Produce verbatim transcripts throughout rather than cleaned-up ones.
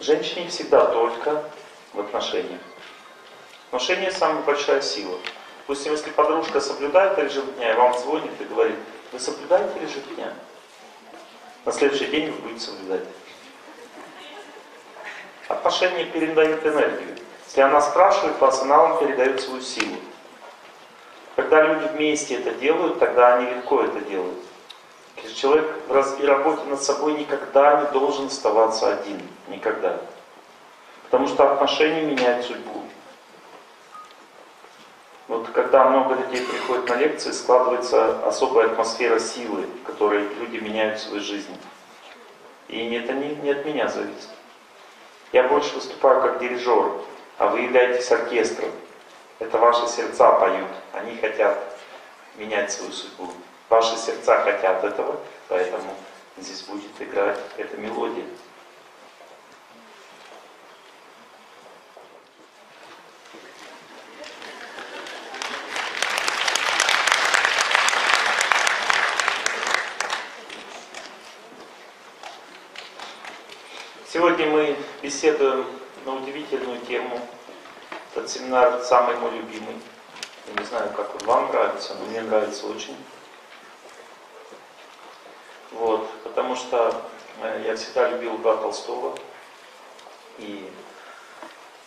Женщине всегда только в отношениях. Отношения — самая большая сила. Допустим, если подружка соблюдает режим дня, и вам звонит и говорит: вы соблюдаете режим дня? На следующий день вы будете соблюдать. Отношения передают энергию. Если она спрашивает вас, она вам передает свою силу. Когда люди вместе это делают, тогда они легко это делают. Человек в работе над собой никогда не должен оставаться один. Никогда. Потому что отношения меняют судьбу. Вот когда много людей приходит на лекции, складывается особая атмосфера силы, в которой люди меняют свою жизнь. И это не, не от меня зависит. Я больше выступаю как дирижер, а вы являетесь оркестром. Это ваши сердца поют. Они хотят менять свою судьбу. Ваши сердца хотят этого, поэтому здесь будет играть эта мелодия. Сегодня мы беседуем на удивительную тему. Этот семинар самый мой любимый. Я не знаю, как он вам нравится, но мне нравится очень. Вот, потому что я всегда любил Льва Толстого, и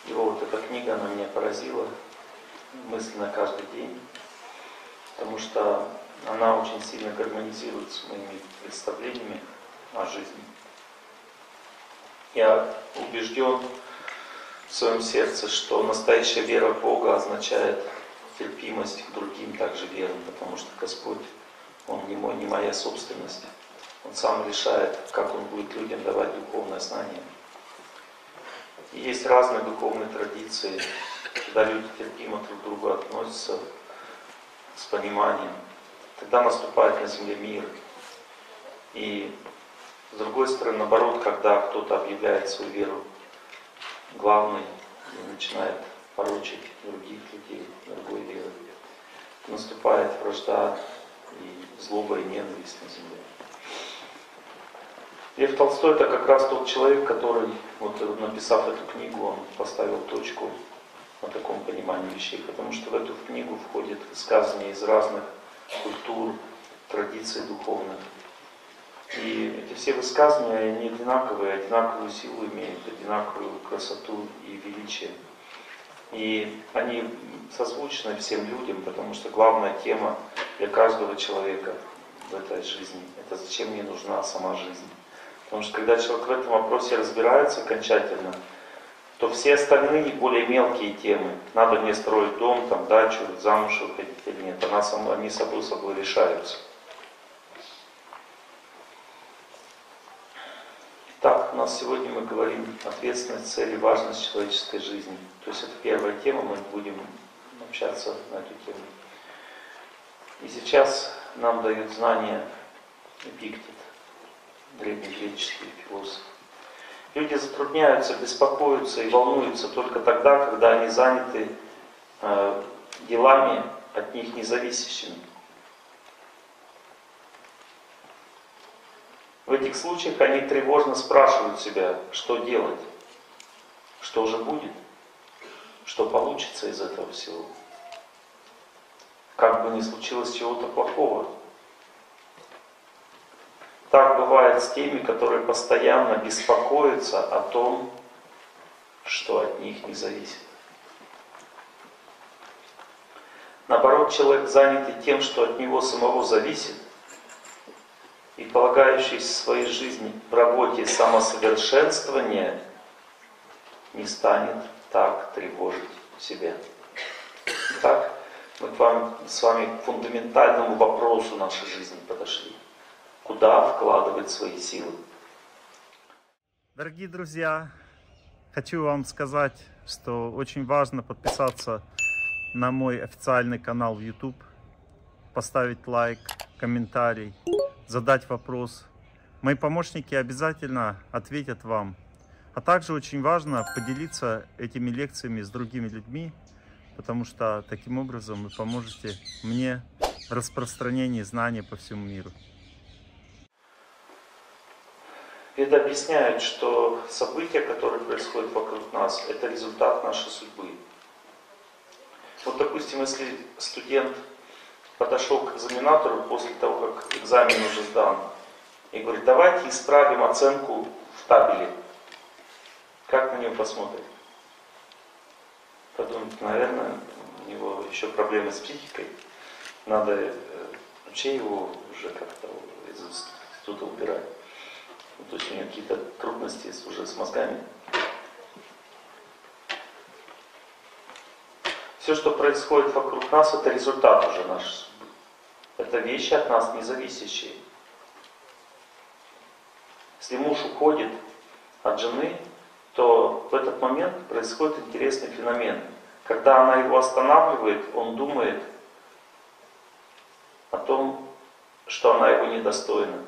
его вот эта книга, она меня поразила мысленно каждый день, потому что она очень сильно гармонизирует с моими представлениями о жизни. Я убежден в своем сердце, что настоящая вера в Бога означает терпимость к другим также верам, потому что Господь, Он не мой, не моя собственность. Он сам решает, как он будет людям давать духовное знание. И есть разные духовные традиции, когда люди терпимо друг к другу относятся с пониманием. Тогда наступает на земле мир. И с другой стороны, наоборот, когда кто-то объявляет свою веру главной и начинает порочить других людей, другой веры, наступает вражда и злоба, и ненависть на земле. Лев Толстой — это как раз тот человек, который, вот, написав эту книгу, он поставил точку на таком понимании вещей, потому что в эту книгу входят высказывания из разных культур, традиций духовных. И эти все высказывания, они одинаковые, одинаковую силу имеют, одинаковую красоту и величие. И они созвучны всем людям, потому что главная тема для каждого человека в этой жизни — это зачем мне нужна сама жизнь. Потому что когда человек в этом вопросе разбирается окончательно, то все остальные более мелкие темы, надо мне строить дом, там, дачу, замуж выходить или нет, она сама, они собой собой решаются. Итак, у нас сегодня мы говорим ответственность, цель и важность человеческой жизни. То есть это первая тема, мы будем общаться на эту тему. И сейчас нам дают знания Эпиктет, древнегреческий философ. Люди затрудняются, беспокоятся и волнуются только тогда, когда они заняты э, делами, от них независящими. В этих случаях они тревожно спрашивают себя, что делать, что же будет, что получится из этого всего. Как бы ни случилось чего-то плохого. Так бывает с теми, которые постоянно беспокоятся о том, что от них не зависит. Наоборот, человек, занятый тем, что от него самого зависит, и полагающийся в своей жизни в работе самосовершенствования, не станет так тревожить себя. Итак, мы к вам, с вами к фундаментальному вопросу нашей жизни подошли. Куда вкладывать свои силы? Дорогие друзья, хочу вам сказать, что очень важно подписаться на мой официальный канал в YouTube, поставить лайк, комментарий, задать вопрос. Мои помощники обязательно ответят вам. А также очень важно поделиться этими лекциями с другими людьми, потому что таким образом вы поможете мне в распространении знания по всему миру. Это объясняет, что события, которые происходят вокруг нас, это результат нашей судьбы. Вот, допустим, если студент подошел к экзаменатору после того, как экзамен уже сдан, и говорит, давайте исправим оценку в табеле. Как на него посмотрит? Подумает, наверное, у него еще проблемы с психикой. Надо вообще его уже как-то из института убирать. То есть у него какие-то трудности уже с мозгами. Все, что происходит вокруг нас, это результат уже нашей судьбы. Это вещи от нас независящие. Если муж уходит от жены, то в этот момент происходит интересный феномен. Когда она его останавливает, он думает о том, что она его недостойна.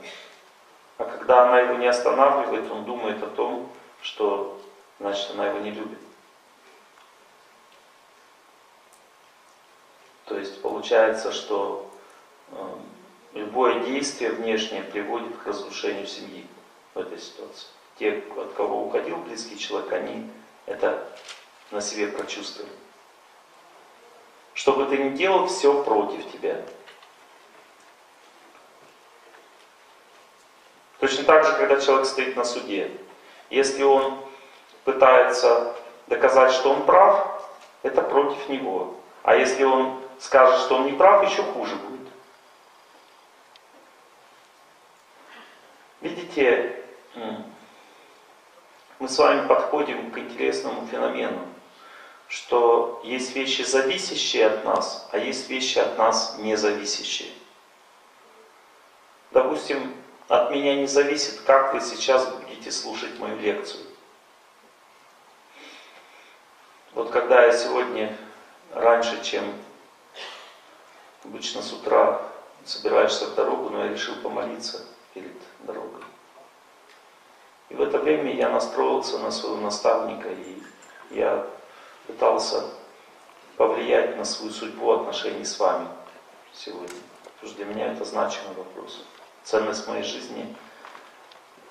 А когда она его не останавливает, он думает о том, что, значит, она его не любит. То есть получается, что любое действие внешнее приводит к разрушению семьи в этой ситуации. Те, от кого уходил близкий человек, они это на себе прочувствовали. Что бы ты ни делал, все против тебя. Точно так же, когда человек стоит на суде. Если он пытается доказать, что он прав, это против него. А если он скажет, что он не прав, еще хуже будет. Видите, мы с вами подходим к интересному феномену, что есть вещи, зависящие от нас, а есть вещи от нас независящие. Допустим, от меня не зависит, как вы сейчас будете слушать мою лекцию. Вот когда я сегодня раньше, чем обычно с утра собираешься в дорогу, но я решил помолиться перед дорогой. И в это время я настроился на своего наставника, и я пытался повлиять на свою судьбу отношений с вами сегодня. Потому что для меня это значимый вопрос. Ценность моей жизни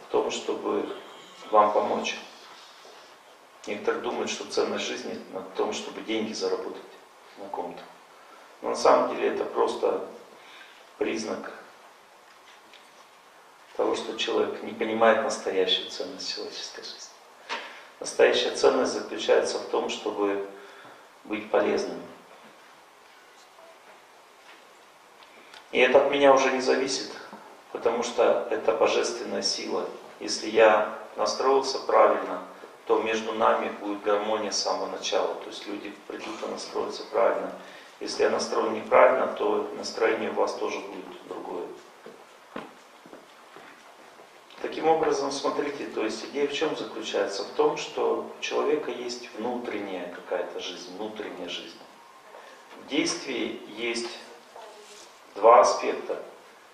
в том, чтобы вам помочь. Некоторые думают, что ценность жизни на том, чтобы деньги заработать на ком-то. Но на самом деле это просто признак того, что человек не понимает настоящую ценность человеческой жизни. Настоящая ценность заключается в том, чтобы быть полезным. И это от меня уже не зависит. Потому что это божественная сила. Если я настроился правильно, то между нами будет гармония с самого начала. То есть люди придут и настроятся правильно. Если я настроен неправильно, то настроение у вас тоже будет другое. Таким образом, смотрите, то есть идея в чем заключается? В том, что у человека есть внутренняя какая-то жизнь, внутренняя жизнь. В действии есть два аспекта.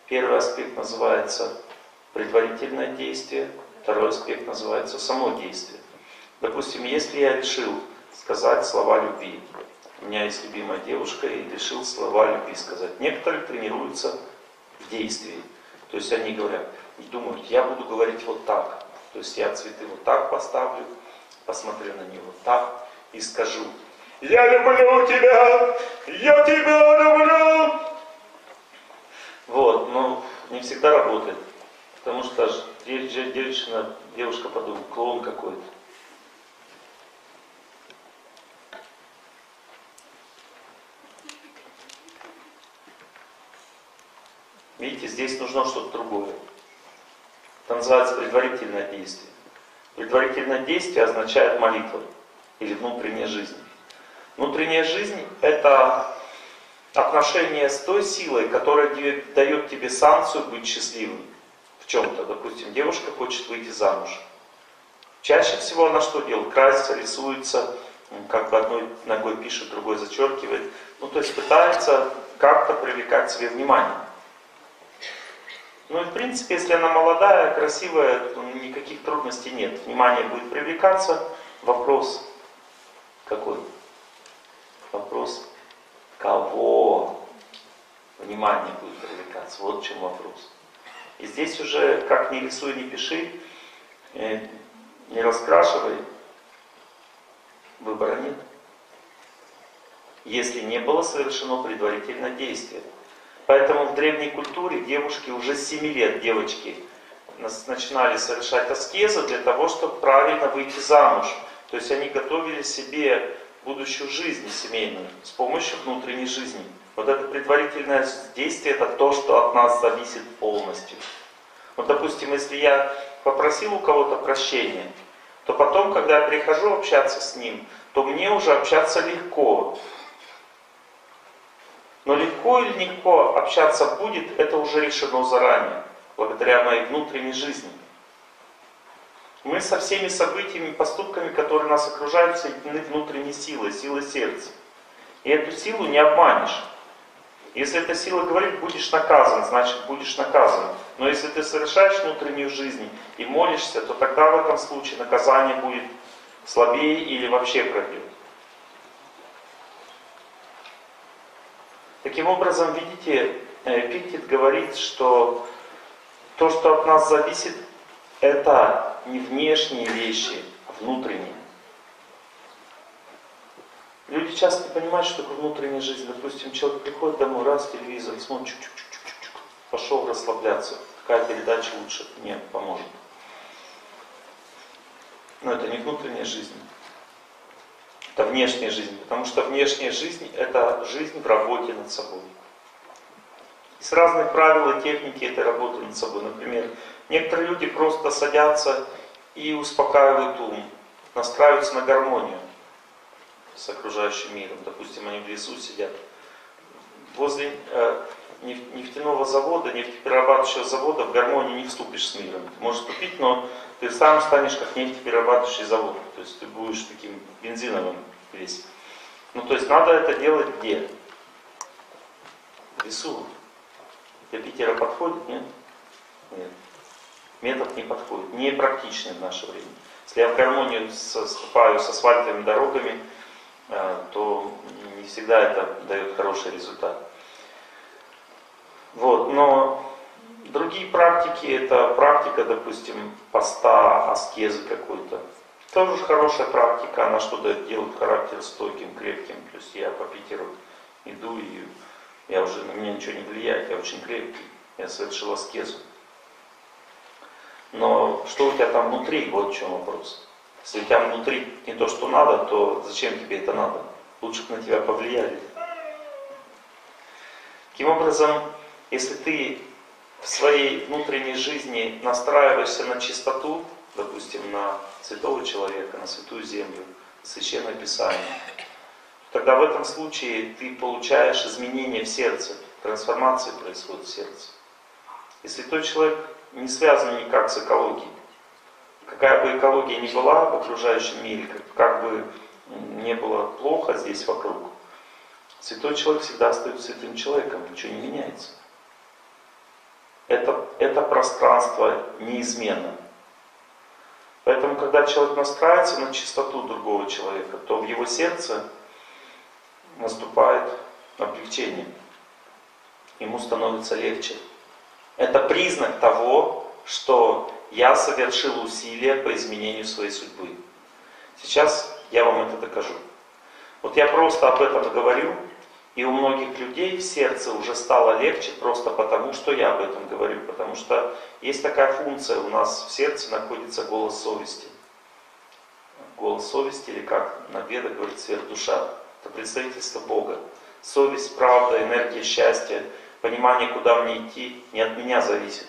Первый аспект называется предварительное действие, второй аспект называется само действие. Допустим, если я решил сказать слова любви, у меня есть любимая девушка, и решил слова любви сказать. Некоторые тренируются в действии. То есть они говорят, думают, я буду говорить вот так. То есть я цветы вот так поставлю, посмотрю на нее вот так и скажу: «Я люблю тебя! Я тебя люблю!» Вот, но не всегда работает, потому что девчина, девушка подумает, клоун какой-то. Видите, здесь нужно что-то другое. Это называется предварительное действие. Предварительное действие означает молитва или внутренняя жизнь. Внутренняя жизнь — это отношение с той силой, которая дает тебе санкцию быть счастливым в чем-то. Допустим, девушка хочет выйти замуж. Чаще всего она что делает? Красится, рисуется, как бы одной ногой пишет, другой зачеркивает. Ну, то есть пытается как-то привлекать к себе внимание. Ну и в принципе, если она молодая, красивая, то никаких трудностей нет. Внимание будет привлекаться. Вопрос какой? Вопрос. Кого внимание будет привлекаться? Вот в чем вопрос. И здесь уже, как ни рисуй, ни пиши, И не раскрашивай. Выбора нет. Если не было совершено предварительное действие. Поэтому в древней культуре девушки уже с семи лет, девочки, начинали совершать аскезы для того, чтобы правильно выйти замуж. То есть они готовили себе будущую жизнь семейную с помощью внутренней жизни. Вот это предварительное действие, это то, что от нас зависит полностью. Вот, допустим, если я попросил у кого-то прощения, то потом, когда я прихожу общаться с ним, то мне уже общаться легко. Но легко или легко общаться будет, это уже решено заранее, благодаря моей внутренней жизни. Мы со всеми событиями, поступками, которые нас окружают, соединены внутренней силой, силой сердца. И эту силу не обманешь. Если эта сила говорит, будешь наказан, значит будешь наказан. Но если ты совершаешь внутреннюю жизнь и молишься, то тогда в этом случае наказание будет слабее или вообще пройдет. Таким образом, видите, Эпиктет говорит, что то, что от нас зависит, это не внешние вещи, а внутренние. Люди часто не понимают, что такое внутренняя жизнь. Допустим, человек приходит домой, раз, телевизор, смотрит, чук-чук-чук-чук, пошел расслабляться. Какая передача лучше мне поможет. Но это не внутренняя жизнь. Это внешняя жизнь. Потому что внешняя жизнь — это жизнь в работе над собой. Есть разные правила, техники этой работы над собой. Например, некоторые люди просто садятся и успокаивают ум, настраиваются на гармонию с окружающим миром. Допустим, они в лесу сидят. Возле э, нефтяного завода, нефтеперерабатывающего завода в гармонию не вступишь с миром. Ты можешь вступить, но ты сам станешь как нефтеперерабатывающий завод. То есть ты будешь таким бензиновым весь. Ну то есть надо это делать где? В лесу. Для Питера подходит? Нет? Нет. Метод не подходит. Непрактичный в наше время. Если я в гармонию вступаю с асфальтовыми дорогами, то не всегда это дает хороший результат. Вот. Но другие практики, это практика, допустим, поста, аскезы какой-то. Тоже хорошая практика, она что дает, делает характер стойким, крепким. То есть я по Питеру иду, и я уже, на меня ничего не влияет, я очень крепкий, я совершил аскезу. Но что у тебя там внутри, вот в чем вопрос. Если у тебя внутри не то, что надо, то зачем тебе это надо? Лучше бы на тебя повлияли. Таким образом, если ты в своей внутренней жизни настраиваешься на чистоту, допустим, на святого человека, на святую землю, священное писание, тогда в этом случае ты получаешь изменения в сердце, трансформации происходит в сердце. И святой человек не связан никак с экологией. Какая бы экология ни была в окружающем мире, как бы ни было плохо здесь вокруг, святой человек всегда остается святым человеком, ничего не меняется. Это, это пространство неизменно. Поэтому, когда человек настраивается на чистоту другого человека, то в его сердце наступает облегчение. Ему становится легче. Это признак того, что я совершил усилия по изменению своей судьбы. Сейчас я вам это докажу. Вот я просто об этом говорю, и у многих людей в сердце уже стало легче просто потому, что я об этом говорю. Потому что есть такая функция, у нас в сердце находится голос совести. Голос совести, или как на ведах говорит, сверхдуша. Это представительство Бога. Совесть, правда, энергия, счастье, понимание, куда мне идти, не от меня зависит.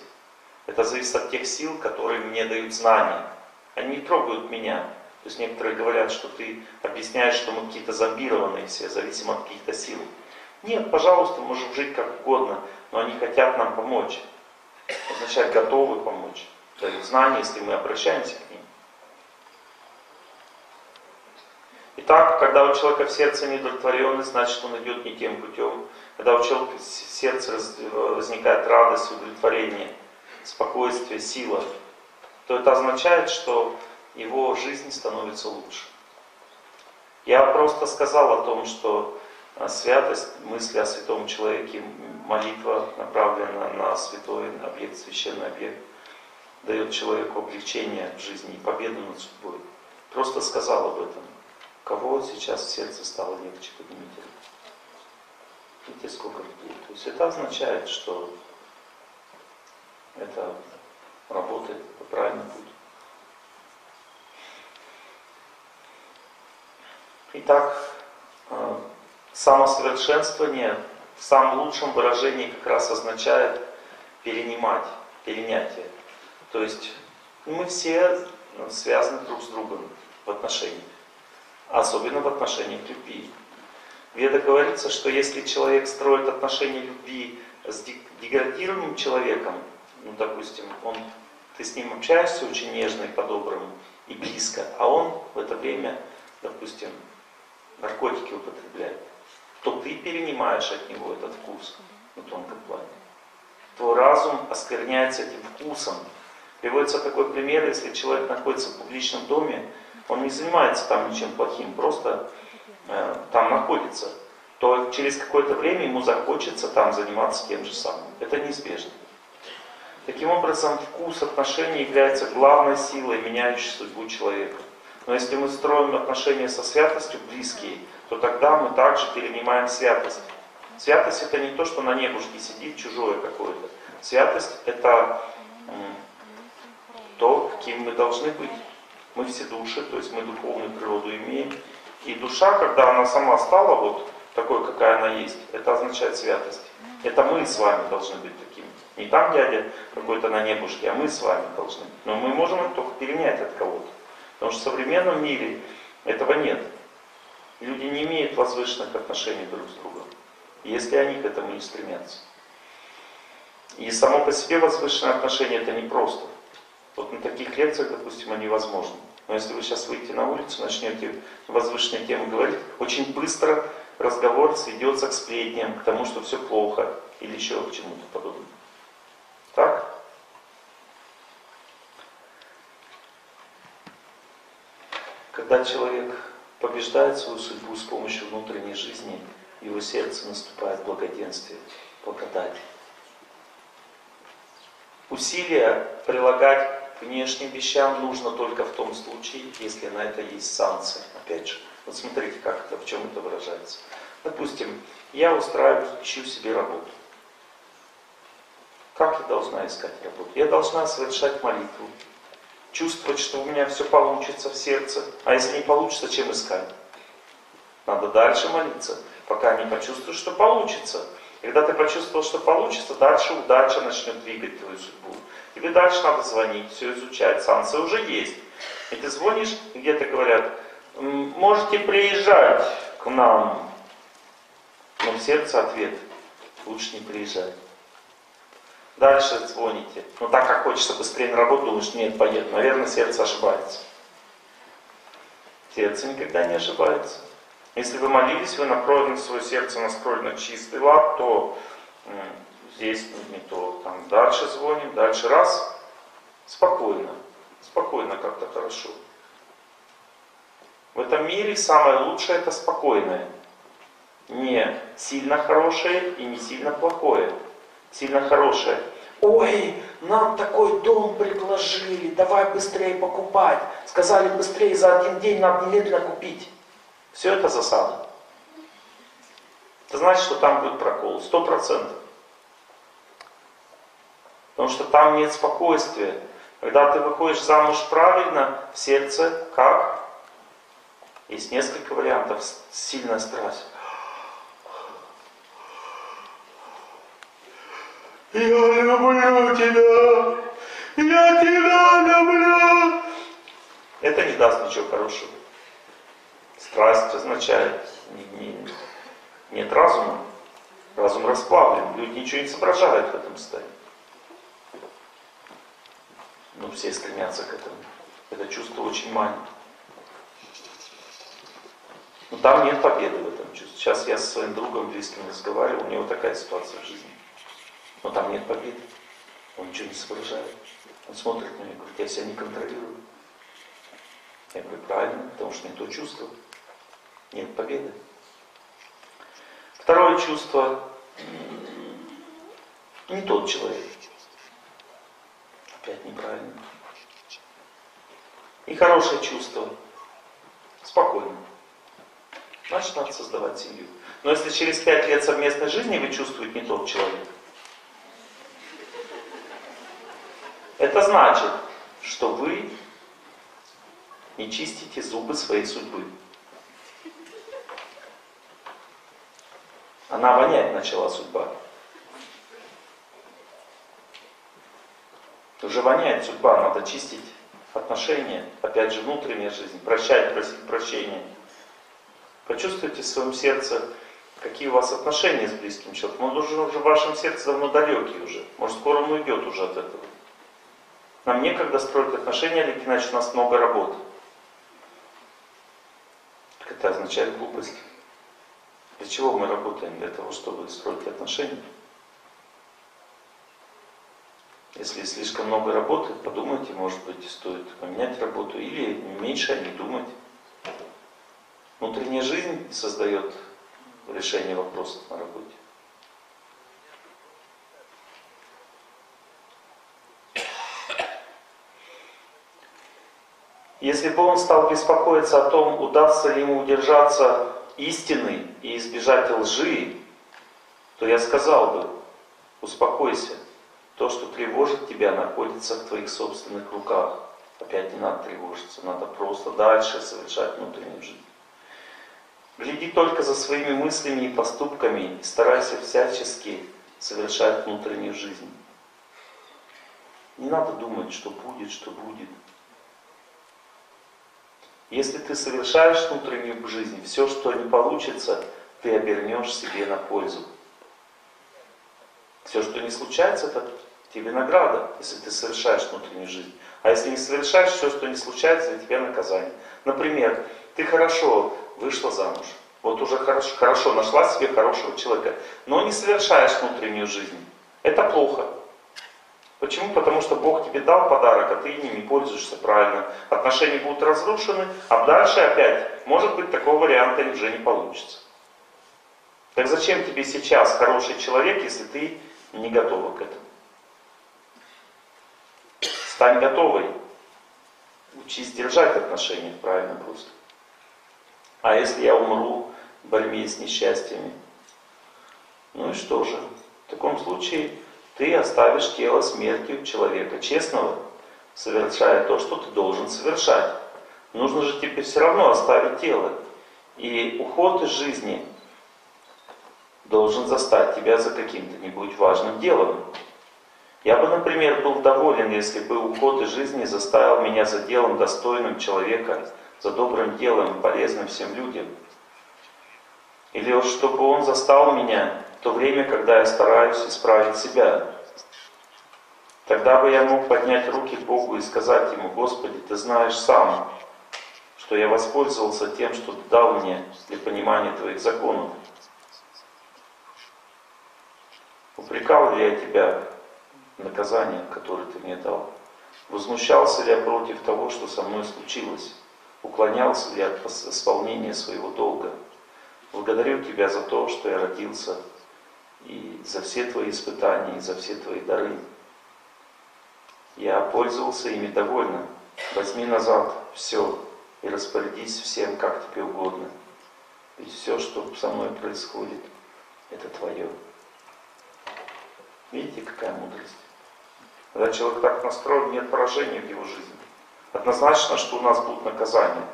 Это зависит от тех сил, которые мне дают знания. Они не трогают меня. То есть некоторые говорят, что ты объясняешь, что мы какие-то зомбированные все, зависим от каких-то сил. Нет, пожалуйста, можем жить как угодно, но они хотят нам помочь. Означает, готовы помочь. Дают знания, если мы обращаемся к ним. Итак, когда у человека в сердце неудовлетворенность, значит он идет не тем путем. Когда у человека в сердце возникает радость, удовлетворение, спокойствие, сила, то это означает, что его жизнь становится лучше. Я просто сказал о том, что святость, мысли о святом человеке, молитва, направленная на святой объект, священный объект, дает человеку облегчение в жизни и победу над судьбой. Просто сказал об этом. Кого сейчас в сердце стало легче, поднимите. Видите, сколько людей. То есть это означает, что это работает по правильному пути. Итак, самосовершенствование в самом лучшем выражении как раз означает перенимать, перенятие. То есть мы все связаны друг с другом в отношениях, особенно в отношениях любви. В Веде говорится, что если человек строит отношения любви с деградированным человеком, ну, допустим, он, ты с ним общаешься очень нежно и по-доброму, и близко, а он в это время, допустим, наркотики употребляет, то ты перенимаешь от него этот вкус на тонком плане. Твой разум оскверняется этим вкусом. Приводится такой пример, если человек находится в публичном доме, он не занимается там ничем плохим, просто э, там находится, то через какое-то время ему захочется там заниматься тем же самым. Это неизбежно. Таким образом, вкус отношений является главной силой, меняющей судьбу человека. Но если мы строим отношения со святостью близкие, то тогда мы также перенимаем святость. Святость — это не то, что на небушке сидит чужое какое-то. Святость — это то, каким мы должны быть. Мы все души, то есть мы духовную природу имеем. И душа, когда она сама стала вот такой, какая она есть, это означает святость. Это мы с вами должны быть такими. Не там дядя какой-то на небушке, а мы с вами должны быть. Но мы можем только перенять от кого-то. Потому что в современном мире этого нет. Люди не имеют возвышенных отношений друг с другом, если они к этому не стремятся. И само по себе возвышенное отношение это непросто. Вот на таких лекциях, допустим, они возможны. Но если вы сейчас выйдете на улицу, начнете возвышенные темы говорить, очень быстро разговор сведется к сплетням, к тому, что все плохо, или еще к чему-то подобному. Так? Когда человек побеждает свою судьбу с помощью внутренней жизни, в его сердце наступает благоденствие, благодать. Усилия прилагать к внешним вещам нужно только в том случае, если на это есть санкции. Опять же, вот смотрите, как это, в чем это выражается. Допустим, я устраиваюсь, ищу себе работу. Как я должна искать работу? Я должна совершать молитву. Чувствовать, что у меня все получится в сердце. А если не получится, чем искать? Надо дальше молиться, пока не почувствуешь, что получится. Когда ты почувствовал, что получится, дальше удача начнет двигать твою судьбу. Тебе дальше надо звонить, все изучать. Санкции уже есть. И ты звонишь, где-то говорят, можете приезжать к нам. Но в сердце ответ, лучше не приезжать. Дальше звоните. Но так как хочется быстрее на работу, думаешь, нет, поеду. Наверное, сердце ошибается. Сердце никогда не ошибается. Если вы молились, вы направлены свое сердце настроено чистый лад, то здесь не то. Там дальше звоним, дальше раз. Спокойно. Спокойно как-то хорошо. В этом мире самое лучшее это спокойное. Не сильно хорошее и не сильно плохое. Сильно хорошее. Ой, нам такой дом предложили, давай быстрее покупать. Сказали быстрее, за один день нам немедленно купить. Все это засада. Это значит, что там будет прокол, сто процентов. Потому что там нет спокойствия. Когда ты выходишь замуж правильно, в сердце как? Есть несколько вариантов. Сильная страсть. Я люблю тебя! Я тебя люблю! Это не даст ничего хорошего. Страсть означает нет разума. Разум расплавлен. Люди ничего не соображают в этом состоянии. Но все стремятся к этому. Это чувство очень манит. Но там нет победы в этом чувстве. Сейчас я со своим другом близким разговаривал, у него такая ситуация в жизни. Но там нет победы. Он ничего не соображает. Он смотрит на меня и говорит, я себя не контролирую. Я говорю, правильно, потому что не то чувство. Нет победы. Второе чувство. Не тот человек. Опять неправильно. И хорошее чувство. Спокойно. Значит, надо создавать семью. Но если через пять лет совместной жизни вы чувствуете не тот человек, это значит, что вы не чистите зубы своей судьбы. Она воняет начала судьба. Уже воняет судьба, надо чистить отношения, опять же, внутренняя жизнь, прощать, просить прощения. Почувствуйте в своем сердце, какие у вас отношения с близким человеком. Он уже, уже в вашем сердце давно далекий уже. Может, скоро он уйдет уже от этого. Нам некогда строить отношения, Олег Геннадьевич, у нас много работы. Это означает глупость. Для чего мы работаем? Для того, чтобы строить отношения. Если слишком много работы, подумайте, может быть, стоит поменять работу или меньше не думать. Внутренняя жизнь создает решение вопросов на работе. Если бы он стал беспокоиться о том, удастся ли ему удержаться истины и избежать лжи, то я сказал бы, успокойся, то, что тревожит тебя, находится в твоих собственных руках. Опять не надо тревожиться, надо просто дальше совершать внутреннюю жизнь. Гляди только за своими мыслями и поступками и старайся всячески совершать внутреннюю жизнь. Не надо думать, что будет, что будет. Если ты совершаешь внутреннюю жизнь, все, что не получится, ты обернешь себе на пользу. Все, что не случается, это тебе награда, если ты совершаешь внутреннюю жизнь. А если не совершаешь, все, что не случается, для тебя наказание. Например, ты хорошо вышла замуж, вот уже хорошо, хорошо нашла себе хорошего человека, но не совершаешь внутреннюю жизнь. Это плохо. Почему? Потому что Бог тебе дал подарок, а ты ими пользуешься правильно. Отношения будут разрушены, а дальше опять, может быть, такого варианта уже не получится. Так зачем тебе сейчас хороший человек, если ты не готова к этому? Стань готовой. Учись держать отношения правильно просто. А если я умру в борьбе с несчастьями? Ну и что же? В таком случае ты оставишь тело смерти у человека честного, совершая то, что ты должен совершать. Нужно же тебе все равно оставить тело. И уход из жизни должен застать тебя за каким-то-нибудь важным делом. Я бы, например, был доволен, если бы уход из жизни заставил меня за делом достойным человека, за добрым делом, полезным всем людям. Или вот чтобы он застал меня в то время, когда я стараюсь исправить себя. Тогда бы я мог поднять руки к Богу и сказать Ему: «Господи, Ты знаешь сам, что я воспользовался тем, что Ты дал мне для понимания Твоих законов. Упрекал ли я Тебя в наказании, которое Ты мне дал? Возмущался ли я против того, что со мной случилось? Уклонялся ли я от исполнения своего долга? Благодарю Тебя за то, что я родился, и за все Твои испытания, и за все Твои дары. Я пользовался ими довольно. Возьми назад все и распорядись всем, как Тебе угодно. Ведь все, что со мной происходит, это Твое». Видите, какая мудрость? Когда человек так настроен, нет поражений в его жизни. Однозначно, что у нас будут наказания.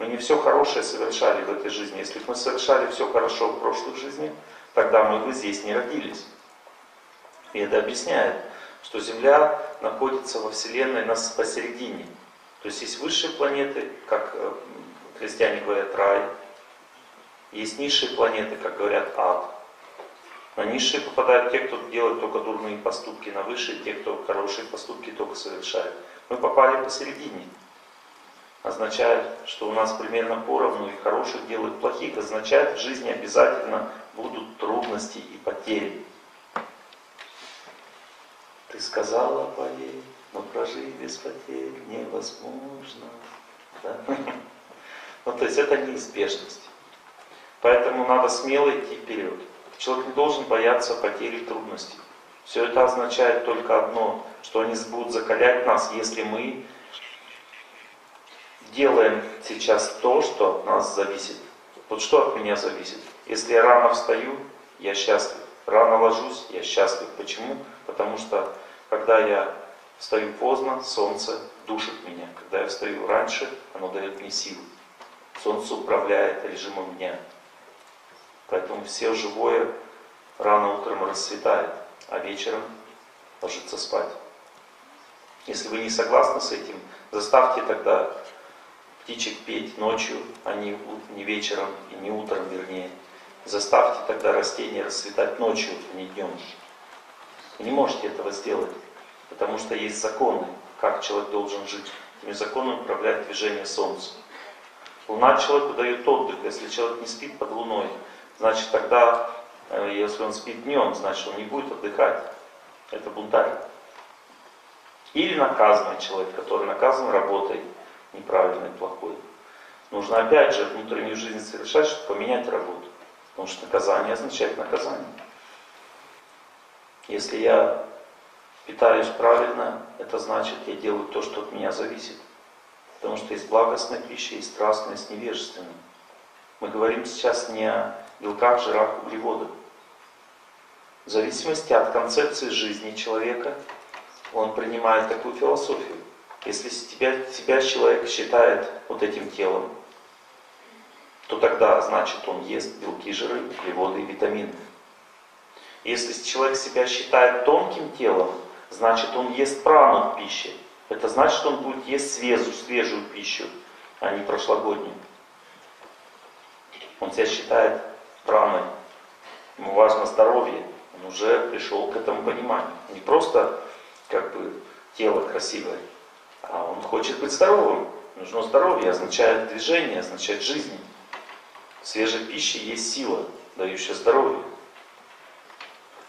Мы не все хорошее совершали в этой жизни. Если бы мы совершали все хорошо в прошлой жизни, тогда мы бы здесь не родились. И это объясняет, что Земля находится во Вселенной нас посередине. То есть есть высшие планеты, как христиане говорят, рай. Есть низшие планеты, как говорят, ад. На низшие попадают те, кто делает только дурные поступки, на высшие те, кто хорошие поступки только совершает. Мы попали посередине. Означает, что у нас примерно поровну, и хороших делают плохих. Означает, в жизни обязательно будут трудности и потери. Ты сказала поверь, но прожить без потерь невозможно. Да? Ну, то есть это неизбежность. Поэтому надо смело идти вперед. Человек не должен бояться потери и трудностей. Все это означает только одно, что они будут закалять нас, если мы делаем сейчас то, что от нас зависит. Вот что от меня зависит? Если я рано встаю, я счастлив. Рано ложусь, я счастлив. Почему? Потому что, когда я встаю поздно, солнце душит меня. Когда я встаю раньше, оно дает мне силу. Солнце управляет режимом дня. Поэтому все живое рано утром расцветает, а вечером ложится спать. Если вы не согласны с этим, заставьте тогда птичек петь ночью, а не, не вечером и не утром, вернее. Заставьте тогда растения расцветать ночью, а не днем. Вы не можете этого сделать, потому что есть законы, как человек должен жить. Этими законами управляет движение Солнца. Луна человеку дает отдых. Если человек не спит под Луной, значит тогда, если он спит днем, значит он не будет отдыхать. Это бунтарь. Или наказанный человек, который наказан работой. Неправильный, плохой. Нужно опять же внутреннюю жизнь совершать, чтобы поменять работу. Потому что наказание означает наказание. Если я питаюсь правильно, это значит, я делаю то, что от меня зависит. Потому что есть благостная пища, есть страстная, есть невежественная. Мы говорим сейчас не о белках, жирах, углеводах. В зависимости от концепции жизни человека, он принимает такую философию. Если себя, себя человек считает вот этим телом, то тогда, значит, он ест белки, жиры, углеводы и витамины. Если человек себя считает тонким телом, значит, он ест прану в пище. Это значит, он будет есть свежую, свежую пищу, а не прошлогоднюю. Он себя считает праной. Ему важно здоровье. Он уже пришел к этому пониманию. Не просто, как бы, тело красивое. А он хочет быть здоровым. Нужно здоровье, означает движение, означает жизнь. В свежей пище есть сила, дающая здоровье.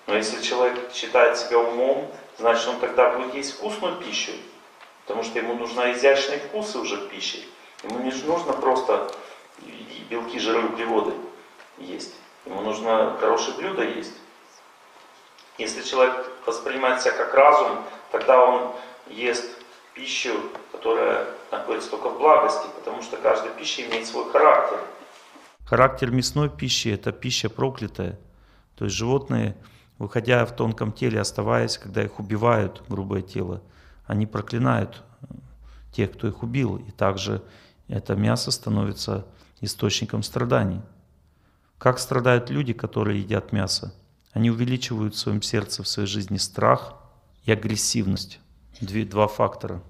Но если человек считает себя умом, значит он тогда будет есть вкусную пищу. Потому что ему нужны изящные вкусы уже в пище. Ему не нужно просто белки, жиры, углеводы есть. Ему нужно хорошее блюдо есть. Если человек воспринимает себя как разум, тогда он ест пищу, которая находится только в благости, потому что каждая пища имеет свой характер. Характер мясной пищи – это пища проклятая. То есть животные, выходя в тонком теле, оставаясь, когда их убивают, грубое тело, они проклинают тех, кто их убил. И также это мясо становится источником страданий. Как страдают люди, которые едят мясо? Они увеличивают в своем сердце, в своей жизни страх и агрессивность. Два фактора.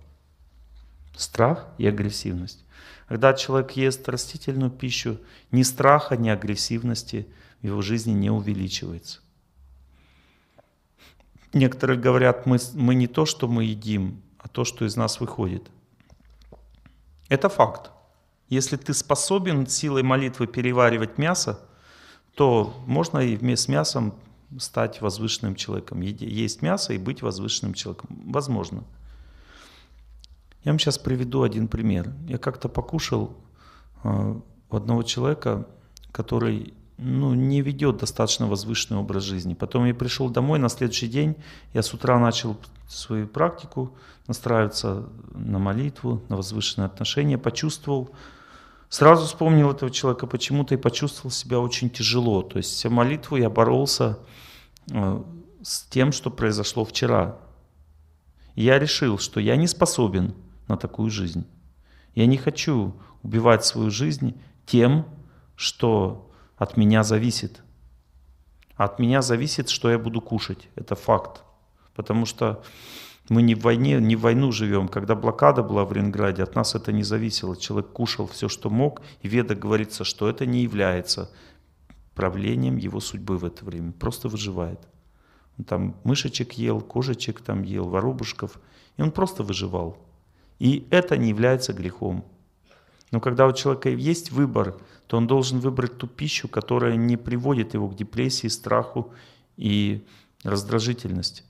Страх и агрессивность. Когда человек ест растительную пищу, ни страха, ни агрессивности в его жизни не увеличивается. Некоторые говорят, мы, мы не то, что мы едим, а то, что из нас выходит. Это факт. Если ты способен силой молитвы переваривать мясо, то можно и вместе с мясом стать возвышенным человеком, есть мясо и быть возвышенным человеком. Возможно. Я вам сейчас приведу один пример. Я как-то покушал у одного человека, который ну, не ведет достаточно возвышенный образ жизни. Потом я пришел домой, на следующий день я с утра начал свою практику, настраиваться на молитву, на возвышенные отношения, почувствовал, сразу вспомнил этого человека почему-то и почувствовал себя очень тяжело. То есть всю молитву я боролся с тем, что произошло вчера. И я решил, что я не способен на такую жизнь. Я не хочу убивать свою жизнь тем, что от меня зависит. От меня зависит, что я буду кушать. Это факт. Потому что мы не в войне, не в войну живем. Когда блокада была в Ленинграде, от нас это не зависело. Человек кушал все, что мог. И в Ведах говорится, что это не является правлением его судьбы в это время. Просто выживает. Он там мышечек ел, кошечек там ел, воробушков. И он просто выживал. И это не является грехом. Но когда у человека есть выбор, то он должен выбрать ту пищу, которая не приводит его к депрессии, страху и раздражительности.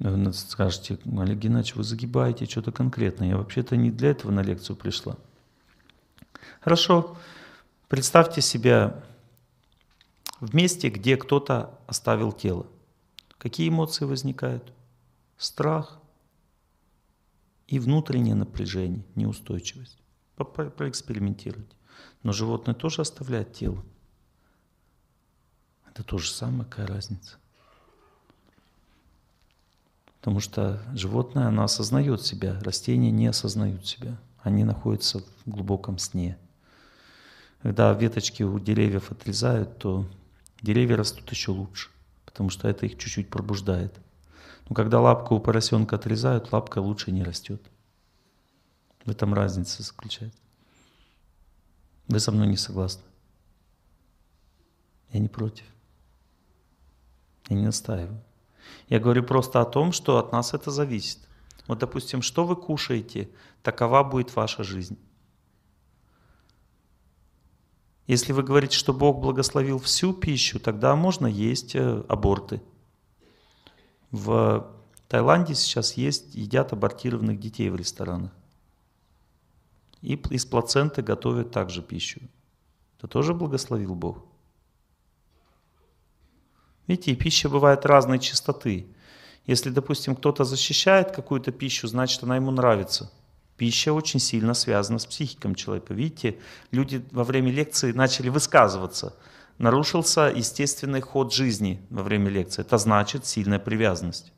Вы скажете, Олег Геннадьевич, вы загибаете что-то конкретное. Я вообще-то не для этого на лекцию пришла. Хорошо. Представьте себя в месте, где кто-то оставил тело. Какие эмоции возникают? Страх и внутреннее напряжение, неустойчивость. Поэкспериментируйте. Но животное тоже оставляет тело. Это то же самое, какая разница. Потому что животное, оно осознает себя, растения не осознают себя. Они находятся в глубоком сне. Когда веточки у деревьев отрезают, то деревья растут еще лучше, потому что это их чуть-чуть пробуждает. Но когда лапку у поросенка отрезают, лапка лучше не растет. В этом разница заключается. Вы со мной не согласны? Я не против. Я не настаиваю. Я говорю просто о том, что от нас это зависит. Вот, допустим, что вы кушаете, такова будет ваша жизнь. Если вы говорите, что Бог благословил всю пищу, тогда можно есть аборты. В Таиланде сейчас есть, едят абортированных детей в ресторанах. И из плаценты готовят также пищу. Это тоже благословил Бог. Видите, и пища бывает разной частоты. Если, допустим, кто-то защищает какую-то пищу, значит, она ему нравится. Пища очень сильно связана с психиком человека. Видите, люди во время лекции начали высказываться. Нарушился естественный ход жизни во время лекции. Это значит сильная привязанность.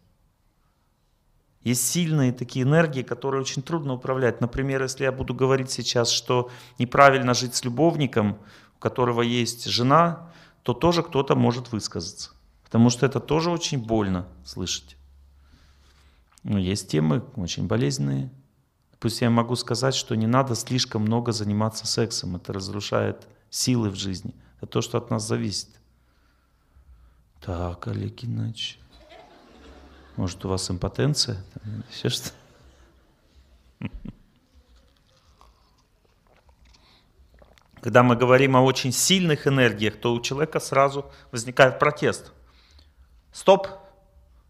Есть сильные такие энергии, которые очень трудно управлять. Например, если я буду говорить сейчас, что неправильно жить с любовником, у которого есть жена, то тоже кто-то может высказаться. Потому что это тоже очень больно слышать. Но есть темы очень болезненные. Пусть я могу сказать, что не надо слишком много заниматься сексом. Это разрушает силы в жизни. Это то, что от нас зависит. Так, Олег Геннадьевич... Может, у вас импотенция? Все что? Когда мы говорим о очень сильных энергиях, то у человека сразу возникает протест. Стоп!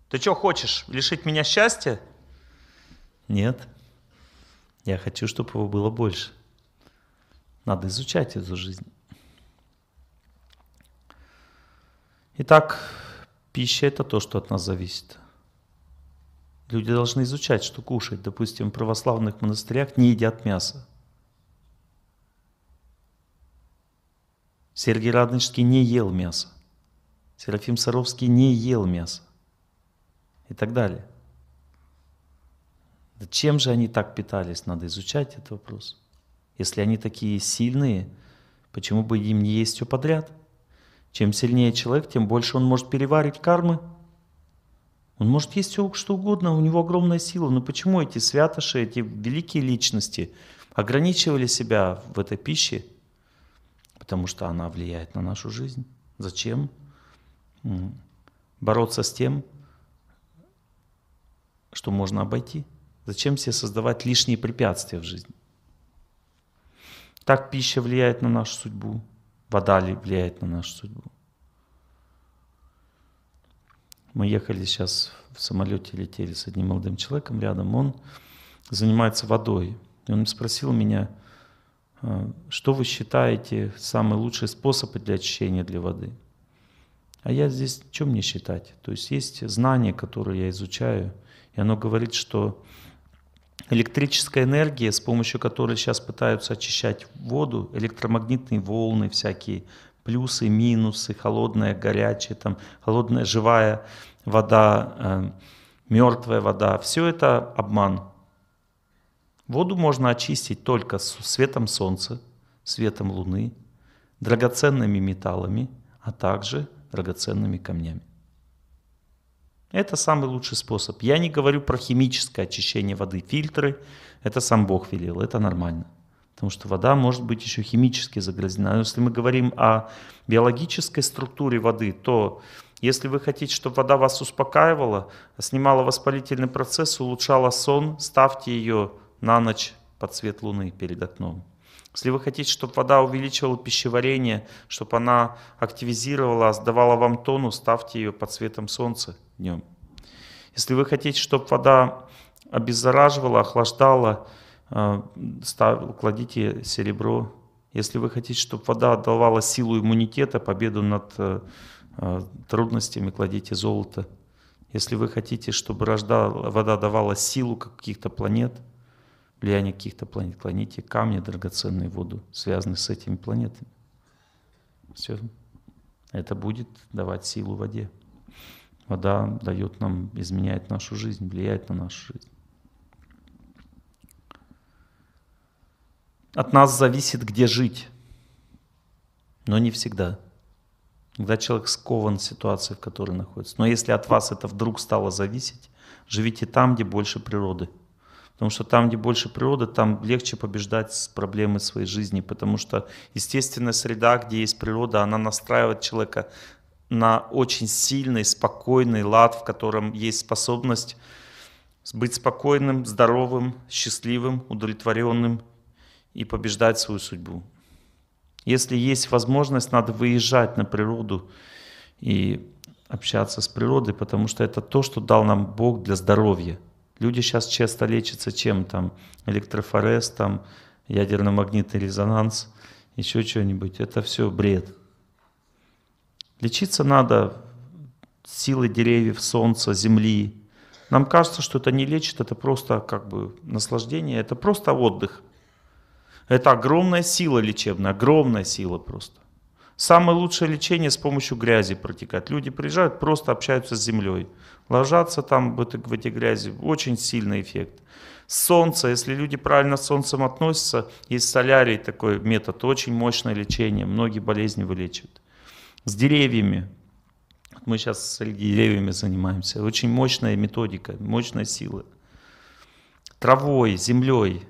Ты что хочешь? Лишить меня счастья? Нет. Я хочу, чтобы его было больше. Надо изучать эту жизнь. Итак, пища — это то, что от нас зависит. Люди должны изучать, что кушать. Допустим, в православных монастырях не едят мясо. Сергий Радонежский не ел мясо. Серафим Саровский не ел мясо. И так далее. Да чем же они так питались? Надо изучать этот вопрос. Если они такие сильные, почему бы им не есть все подряд? Чем сильнее человек, тем больше он может переварить кармы. Он может есть все, что угодно, у него огромная сила. Но почему эти святоши, эти великие личности ограничивали себя в этой пище? Потому что она влияет на нашу жизнь. Зачем бороться с тем, что можно обойти? Зачем себе создавать лишние препятствия в жизни? Так пища влияет на нашу судьбу, вода влияет на нашу судьбу. Мы ехали сейчас в самолете, летели с одним молодым человеком рядом, он занимается водой. И он спросил меня, что вы считаете самый лучший способ для очищения для воды? А я здесь, что мне считать? То есть есть знание, которое я изучаю, и оно говорит, что электрическая энергия, с помощью которой сейчас пытаются очищать воду, электромагнитные волны всякие, плюсы, минусы, холодная, горячая, там, холодная, живая вода, э, мертвая вода. Все это обман. Воду можно очистить только светом солнца, светом луны, драгоценными металлами, а также драгоценными камнями. Это самый лучший способ. Я не говорю про химическое очищение воды, фильтры. Это сам Бог велел, это нормально. Потому что вода может быть еще химически загрязнена. Но если мы говорим о биологической структуре воды, то если вы хотите, чтобы вода вас успокаивала, снимала воспалительный процесс, улучшала сон, ставьте ее на ночь под свет луны перед окном. Если вы хотите, чтобы вода увеличивала пищеварение, чтобы она активизировала, сдавала вам тонус, ставьте ее под светом солнца днем. Если вы хотите, чтобы вода обеззараживала, охлаждала, кладите серебро Если вы хотите, чтобы вода отдавала силу иммунитета, победу над трудностями, кладите золото. Если вы хотите, чтобы вода давала силу каких-то планет, влияние каких-то планет, кладите камни, драгоценные воду, связанные с этими планетами. Все. Это будет давать силу воде. Вода дает нам, изменяет нашу жизнь, влияет на нашу жизнь. От нас зависит, где жить, но не всегда. Когда человек скован ситуацией, в которой находится. Но если от вас это вдруг стало зависеть, живите там, где больше природы. Потому что там, где больше природы, там легче побеждать проблемы своей жизни. Потому что естественная среда, где есть природа, она настраивает человека на очень сильный, спокойный лад, в котором есть способность быть спокойным, здоровым, счастливым, удовлетворенным и побеждать свою судьбу. Если есть возможность, надо выезжать на природу и общаться с природой, потому что это то, что дал нам Бог для здоровья. Люди сейчас часто лечатся чем? Там электрофорез, там ядерно-магнитный резонанс, еще что-нибудь. Это все бред. Лечиться надо силой деревьев, солнца, земли. Нам кажется, что это не лечит, это просто как бы наслаждение, это просто отдых. Это огромная сила лечебная, огромная сила просто. Самое лучшее лечение с помощью грязи протекать. Люди приезжают, просто общаются с землей. Ложатся там в этой, в этой грязи, очень сильный эффект. Солнце, если люди правильно с солнцем относятся, есть солярий такой метод, очень мощное лечение, многие болезни вылечивают. С деревьями, мы сейчас с деревьями занимаемся, очень мощная методика, мощная сила. Травой, землей.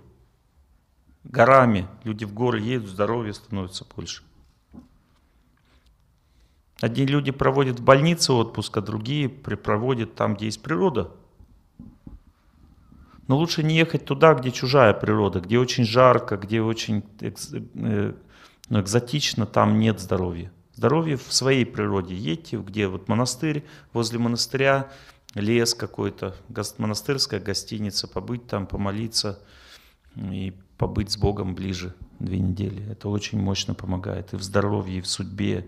Горами. Люди в горы едут, здоровье становится больше. Одни люди проводят в больнице отпуск, а другие проводят там, где есть природа. Но лучше не ехать туда, где чужая природа, где очень жарко, где очень экзотично, там нет здоровья. Здоровье в своей природе. Едьте, где вот монастырь, возле монастыря лес какой-то, монастырская гостиница, побыть там, помолиться и побыть с Богом ближе две недели. Это очень мощно помогает и в здоровье, и в судьбе.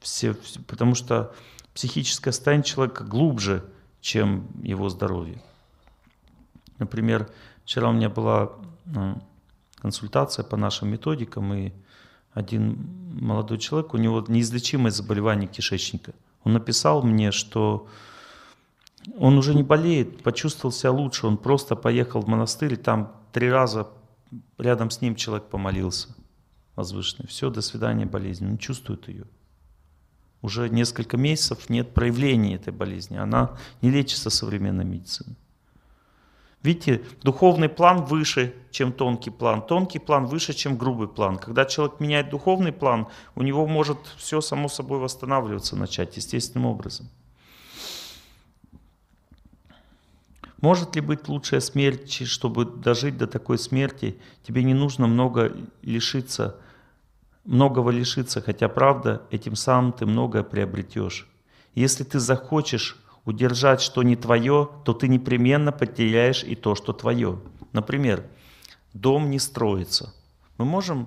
Все, все, потому что психическое состояние человека глубже, чем его здоровье. Например, вчера у меня была консультация по нашим методикам, и один молодой человек, у него неизлечимое заболевание кишечника. Он написал мне, что он уже не болеет, почувствовал себя лучше, он просто поехал в монастырь, и там три раза рядом с ним человек помолился возвышенный. Все, до свидания, болезнь. Он чувствует ее. Уже несколько месяцев нет проявления этой болезни. Она не лечится современной медициной. Видите, духовный план выше, чем тонкий план. Тонкий план выше, чем грубый план. Когда человек меняет духовный план, у него может все само собой восстанавливаться начать естественным образом. Может ли быть лучшая смерть, чтобы дожить до такой смерти? Тебе не нужно много лишиться, многого лишиться, хотя, правда, этим самым ты многое приобретешь. Если ты захочешь удержать, что не твое, то ты непременно потеряешь и то, что твое. Например, дом не строится. Мы можем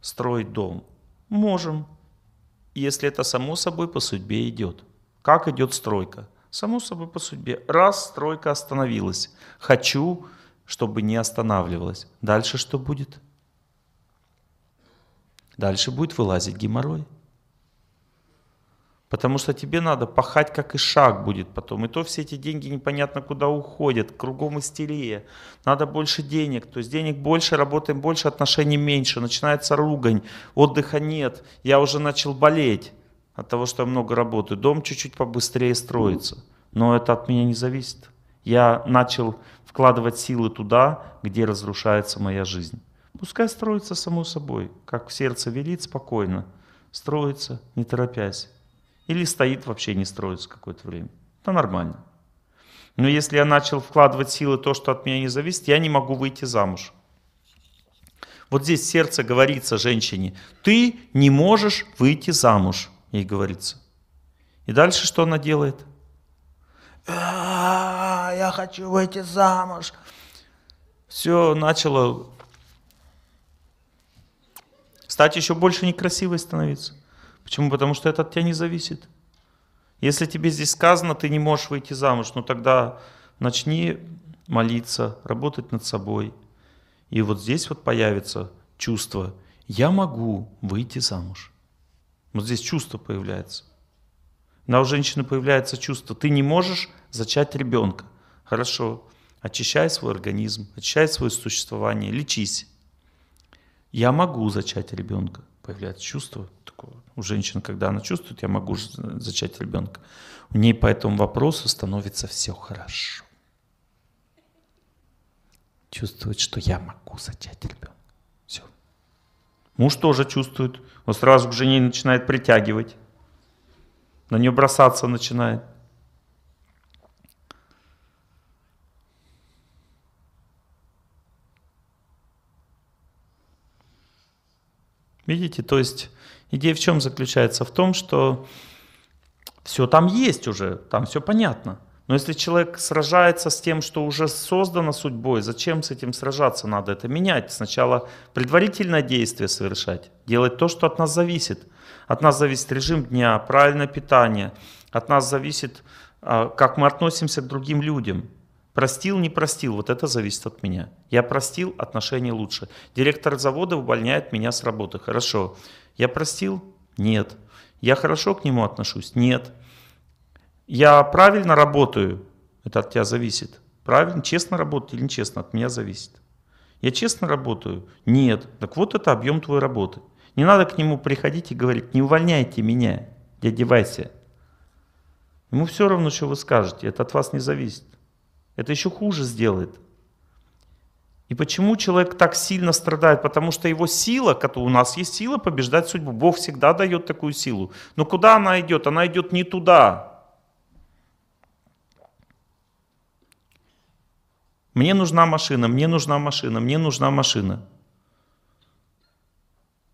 строить дом? Можем, если это само собой по судьбе идет. Как идет стройка? Само собой по судьбе. Раз, стройка остановилась. Хочу, чтобы не останавливалась. Дальше что будет? Дальше будет вылазить геморрой. Потому что тебе надо пахать, как и шаг будет потом. И то все эти деньги непонятно куда уходят. Кругом истерия. Надо больше денег. То есть денег больше, работаем больше, отношений меньше. Начинается ругань. Отдыха нет. Я уже начал болеть. От того, что я много работаю. Дом чуть-чуть побыстрее строится. Но это от меня не зависит. Я начал вкладывать силы туда, где разрушается моя жизнь. Пускай строится само собой. Как сердце велит, спокойно. Строится, не торопясь. Или стоит, вообще не строится какое-то время. Это нормально. Но если я начал вкладывать силы в то, что от меня не зависит, я не могу выйти замуж. Вот здесь сердце говорится женщине. Ты не можешь выйти замуж. Ей говорится. И дальше что она делает? А-а-а, я хочу выйти замуж. Все, начало с стать еще больше некрасивой становиться. Почему? Потому что это от тебя не зависит. Если тебе здесь сказано, ты не можешь выйти замуж, ну тогда начни молиться, работать над собой. И вот здесь вот появится чувство «я могу выйти замуж». Вот здесь чувство появляется. Но у женщины появляется чувство «ты не можешь зачать ребенка». Хорошо, очищай свой организм, очищай свое существование, лечись. «Я могу зачать ребенка». Появляется чувство такое. У женщин, когда она чувствует, я могу зачать ребенка, у ней по этому вопросу становится все хорошо. Чувствует, что я могу зачать ребенка. Все. Муж тоже чувствует. Он сразу к жене начинает притягивать. На нее бросаться начинает. Видите, то есть идея в чем заключается? В том, что все там есть уже, там все понятно. Но если человек сражается с тем, что уже создано судьбой, зачем с этим сражаться? Надо это менять. Сначала предварительное действие совершать, делать то, что от нас зависит. От нас зависит режим дня, правильное питание. От нас зависит, как мы относимся к другим людям. Простил, не простил, вот это зависит от меня. Я простил, отношения лучше. Директор завода увольняет меня с работы. Хорошо. Я простил? Нет. Я хорошо к нему отношусь? Нет. Я правильно работаю? Это от тебя зависит. Правильно, честно работать или нечестно? От меня зависит. Я честно работаю? Нет. Так вот это объем твоей работы. Не надо к нему приходить и говорить, не увольняйте меня, дядя Вася. Ему все равно, что вы скажете, это от вас не зависит. Это еще хуже сделает. И почему человек так сильно страдает? Потому что его сила, у нас есть сила побеждать судьбу. Бог всегда дает такую силу. Но куда она идет? Она идет не туда. Мне нужна машина, мне нужна машина, мне нужна машина.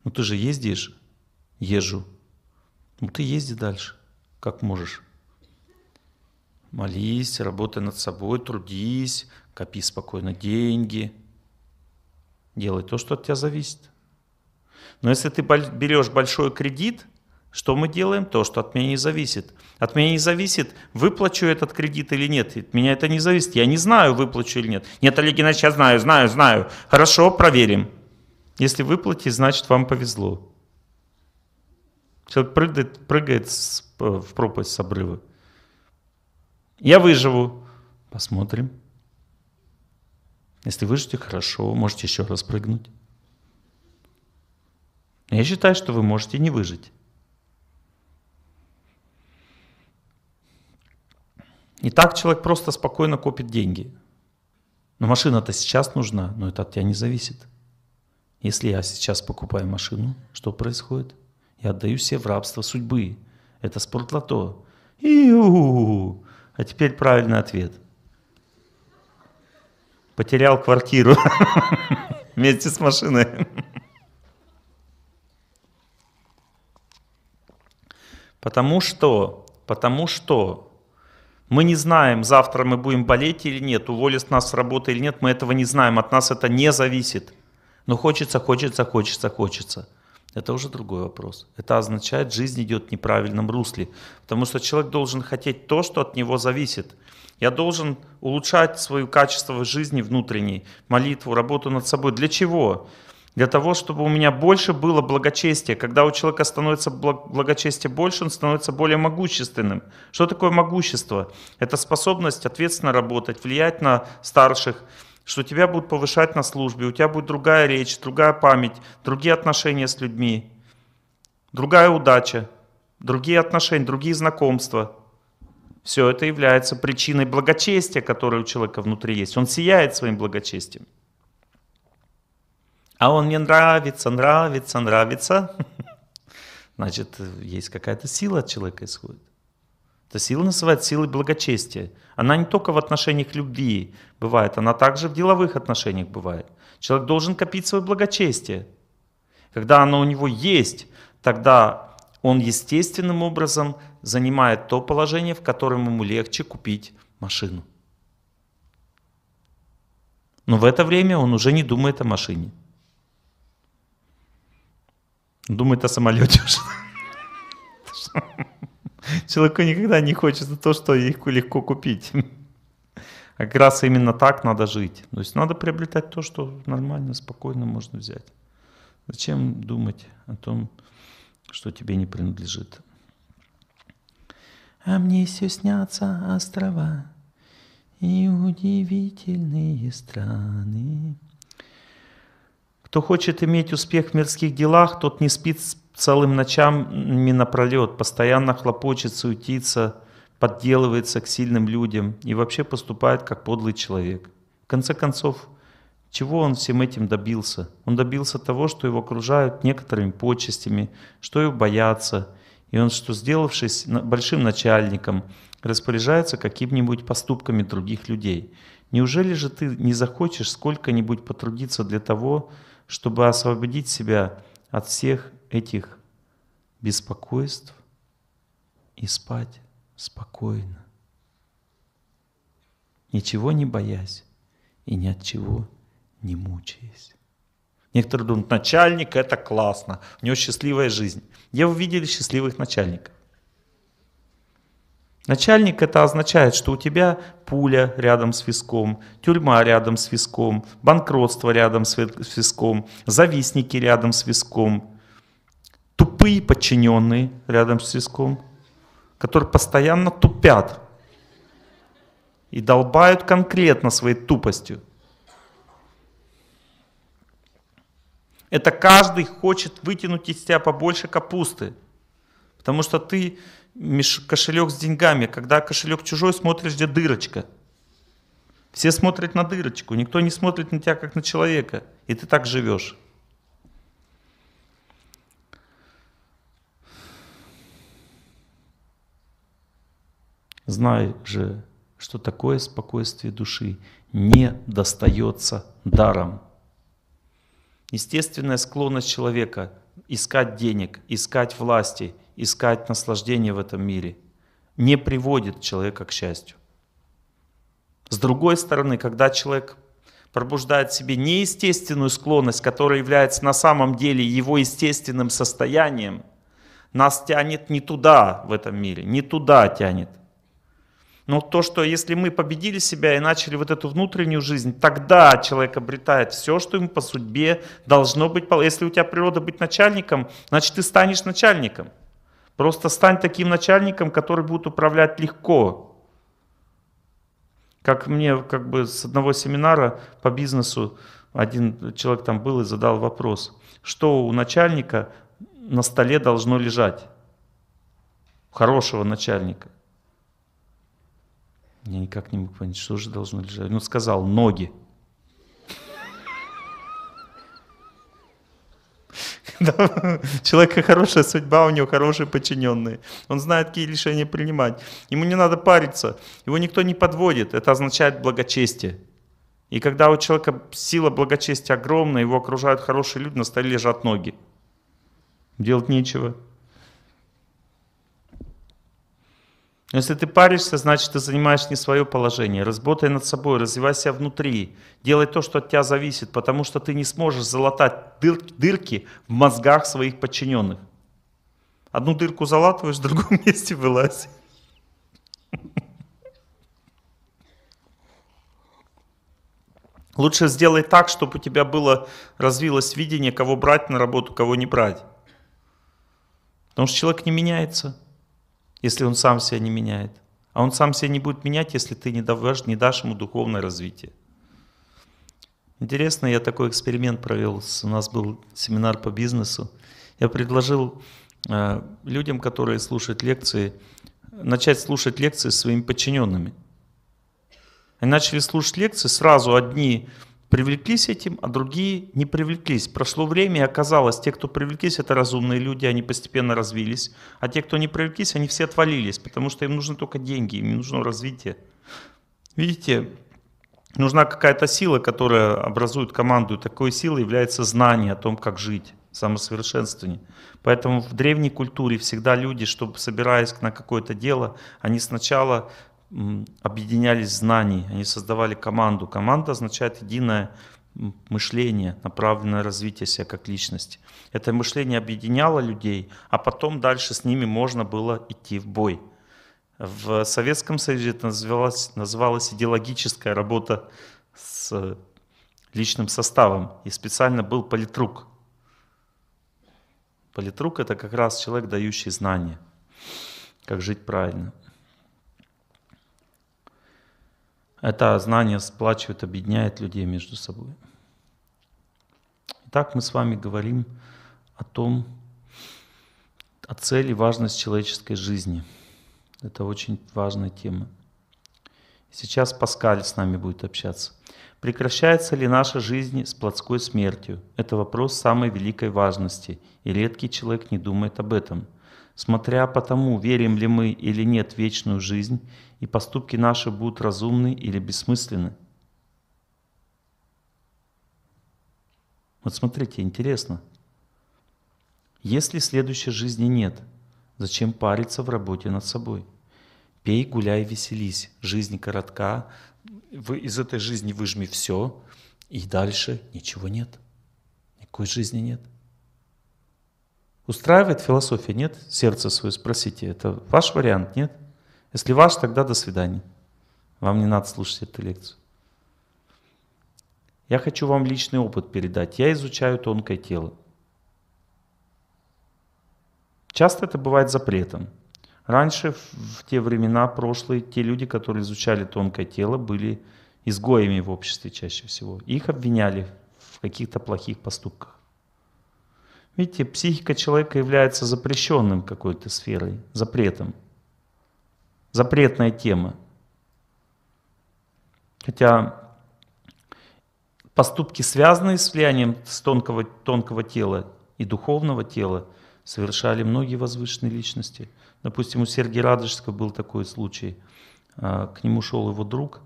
Ну ты же ездишь? Езжу. Ну ты езди дальше, как можешь. Молись, работай над собой, трудись, копи спокойно деньги. Делай то, что от тебя зависит. Но если ты берешь большой кредит, что мы делаем? То, что от меня не зависит. От меня не зависит, выплачу этот кредит или нет. От меня это не зависит. Я не знаю, выплачу или нет. Нет, Олег Геннадьевич, я знаю, знаю, знаю. Хорошо, проверим. Если выплатить, значит вам повезло. Человек прыгает, прыгает в пропасть с обрыва. Я выживу. Посмотрим. Если выживете, хорошо, можете еще раз прыгнуть. Я считаю, что вы можете не выжить. И так человек просто спокойно копит деньги. Но машина-то сейчас нужна, но это от тебя не зависит. Если я сейчас покупаю машину, что происходит? Я отдаю себе в рабство судьбы. Это спортлото. И-у-у-у. А теперь правильный ответ. Потерял квартиру вместе с машиной. Потому что, потому что мы не знаем, завтра мы будем болеть или нет, уволят нас с работы или нет, мы этого не знаем, от нас это не зависит. Но хочется, хочется, хочется, хочется. Это уже другой вопрос. Это означает, жизнь идет в неправильном русле. Потому что человек должен хотеть то, что от него зависит. Я должен улучшать свое качество жизни внутренней, молитву, работу над собой. Для чего? Для того, чтобы у меня больше было благочестия. Когда у человека становится благочестие больше, он становится более могущественным. Что такое могущество? Это способность ответственно работать, влиять на старших, что тебя будут повышать на службе, у тебя будет другая речь, другая память, другие отношения с людьми, другая удача, другие отношения, другие знакомства. Все это является причиной благочестия, которое у человека внутри есть. Он сияет своим благочестием. А он мне нравится, нравится, нравится. Значит, есть какая-то сила от человека исходит. Эта сила называется силой благочестия. Она не только в отношениях любви бывает, она также в деловых отношениях бывает. Человек должен копить свое благочестие. Когда оно у него есть, тогда он естественным образом занимает то положение, в котором ему легче купить машину. Но в это время он уже не думает о машине. Думает о самолете. Человеку никогда не хочется то, что легко купить. А как раз именно так надо жить. То есть надо приобретать то, что нормально, спокойно можно взять. Зачем думать о том, что тебе не принадлежит? А мне все снятся острова и удивительные страны. Кто хочет иметь успех в мирских делах, тот не спит целым ночами напролет, постоянно хлопочет, суетится, подделывается к сильным людям и вообще поступает как подлый человек. В конце концов, чего он всем этим добился? Он добился того, что его окружают некоторыми почестями, что его боятся, и он, что сделавшись большим начальником, распоряжается какими-нибудь поступками других людей. Неужели же ты не захочешь сколько-нибудь потрудиться для того, чтобы освободить себя от всех этих беспокойств и спать спокойно, ничего не боясь и ни от чего не мучаясь? Некоторые думают, начальник — это классно, у него счастливая жизнь. Я увидел счастливых начальников. Начальник — это означает, что у тебя пуля рядом с фиском, тюрьма рядом с фиском, банкротство рядом с фиском, завистники рядом с фиском, тупые подчиненные рядом с фиском, которые постоянно тупят и долбают конкретно своей тупостью. Это каждый хочет вытянуть из тебя побольше капусты, потому что ты... кошелек с деньгами. Когда кошелек чужой, смотришь, где дырочка. Все смотрят на дырочку, никто не смотрит на тебя, как на человека. И ты так живешь. Знай же, что такое спокойствие души не достается даром. Естественная склонность человека искать денег, искать власти, искать наслаждение в этом мире не приводит человека к счастью. С другой стороны, когда человек пробуждает в себе неестественную склонность, которая является на самом деле его естественным состоянием, нас тянет не туда в этом мире, не туда тянет. Но то, что если мы победили себя и начали вот эту внутреннюю жизнь, тогда человек обретает все, что ему по судьбе должно быть. Если у тебя природа быть начальником, значит ты станешь начальником. Просто стань таким начальником, который будет управлять легко. Как мне как бы с одного семинара по бизнесу один человек там был и задал вопрос, что у начальника на столе должно лежать, хорошего начальника. Я никак не мог понять, что же должно лежать. Ну, сказал, ноги. Человека хорошая судьба, у него хорошие подчиненные. Он знает, какие решения принимать. Ему не надо париться, его никто не подводит. Это означает благочестие. И когда у человека сила благочестия огромная, его окружают хорошие люди, на столе лежат ноги. Делать нечего. Но если ты паришься, значит ты занимаешь не свое положение. Работай над собой, развивай себя внутри, делай то, что от тебя зависит, потому что ты не сможешь залатать дырки в мозгах своих подчиненных. Одну дырку залатываешь, в другом месте вылазишь. Лучше сделай так, чтобы у тебя было, развилось видение, кого брать на работу, кого не брать. Потому что человек не меняется, если он сам себя не меняет. А он сам себя не будет менять, если ты не дашь, не дашь ему духовное развитие. Интересно, я такой эксперимент провел. У нас был семинар по бизнесу. Я предложил э, людям, которые слушают лекции, начать слушать лекции с своими подчиненными. Они начали слушать лекции, сразу одни привлеклись этим, а другие не привлеклись. Прошло время, и оказалось, те, кто привлеклись, это разумные люди, они постепенно развились. А те, кто не привлеклись, они все отвалились, потому что им нужны только деньги, им не нужно развитие. Видите, нужна какая-то сила, которая образует команду. Такой силой является знание о том, как жить, самосовершенствование. Поэтому в древней культуре всегда люди, чтобы собираясь на какое-то дело, они сначала... объединялись знаний, они создавали команду. Команда означает единое мышление, направленное на развитие себя как личности. Это мышление объединяло людей, а потом дальше с ними можно было идти в бой. В Советском Союзе это называлось, называлась идеологическая работа с личным составом, и специально был политрук. Политрук — это как раз человек, дающий знания, как жить правильно. Это знание сплачивает, объединяет людей между собой. Итак, мы с вами говорим о том, о цели, важности человеческой жизни. Это очень важная тема. Сейчас Паскаль с нами будет общаться. Прекращается ли наша жизнь с плотской смертью? Это вопрос самой великой важности, и редкий человек не думает об этом. Смотря по тому, верим ли мы или нет в вечную жизнь, и поступки наши будут разумны или бессмысленны. Вот смотрите, интересно. Если следующей жизни нет, зачем париться в работе над собой? Пей, гуляй, веселись. Жизнь коротка. Вы из этой жизни выжми все, и дальше ничего нет. Никакой жизни нет. Устраивает философия, нет? Сердце свое спросите. Это ваш вариант, нет? Если ваш, тогда до свидания. Вам не надо слушать эту лекцию. Я хочу вам личный опыт передать. Я изучаю тонкое тело. Часто это бывает запретом. Раньше, в те времена прошлые, те люди, которые изучали тонкое тело, были изгоями в обществе чаще всего. Их обвиняли в каких-то плохих поступках. Видите, психика человека является запрещенным какой-то сферой, запретом. Запретная тема. Хотя поступки, связанные с влиянием с тонкого, тонкого тела и духовного тела, совершали многие возвышенные личности. Допустим, у Сергия Радонежского был такой случай. К нему шел его друг,